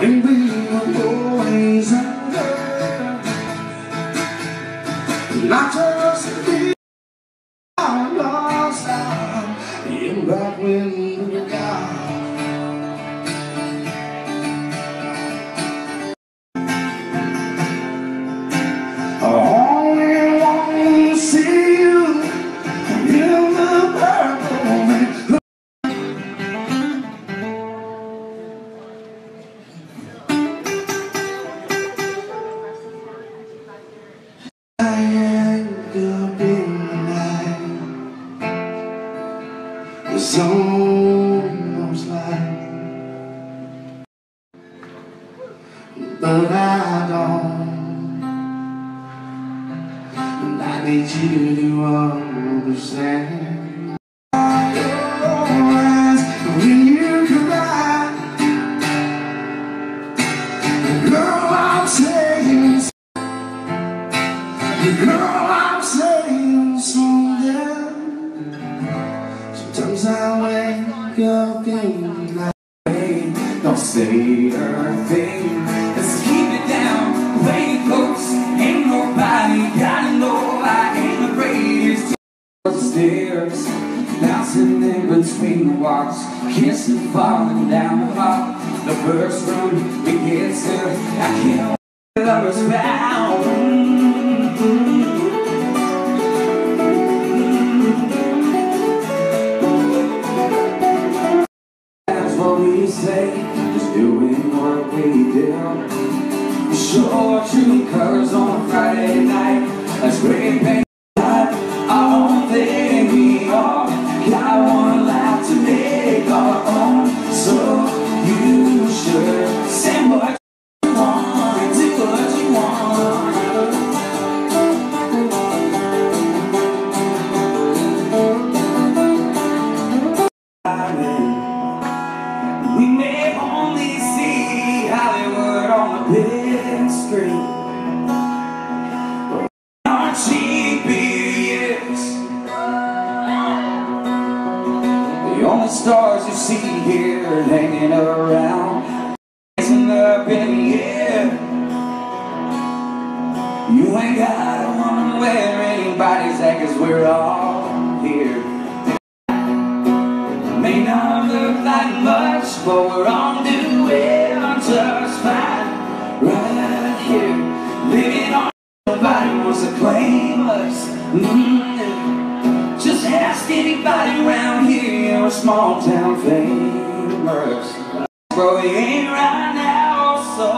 when we were boys and girls. Not just the I lost out in that wind of the God. Only want to see you in the purple. It's almost like, but I don't, and I need you to understand. Your eyes when you cry, girl, I'm saying, girl, I'm saying something. Sometimes I wake up in my pain. Don't say her thing. Let's keep it down, play it close. Ain't nobody gotta know I ain't afraid. It's upstairs, bouncing in between the walls, kissing, falling down the hall. The first room begins to I can't wait. Lovers bound. We say, just doing what we do. Sure, true colors on a Friday night. That's great pain. I don't think we are. Got one life to make our own. So you should say what you want and do what you want. I mean, we may only see Hollywood on the big screen, but our cheap years, the only stars you see here hanging around, rising up in the air. You ain't gotta wonder where anybody's at, 'cause we're all here. May not look like much, but we're all doing just fine right here, living on. Nobody wants to claim us. Just ask anybody around here, you're a small town famous. Bro, we ain't right now, so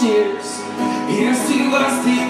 cheers. Here's to us.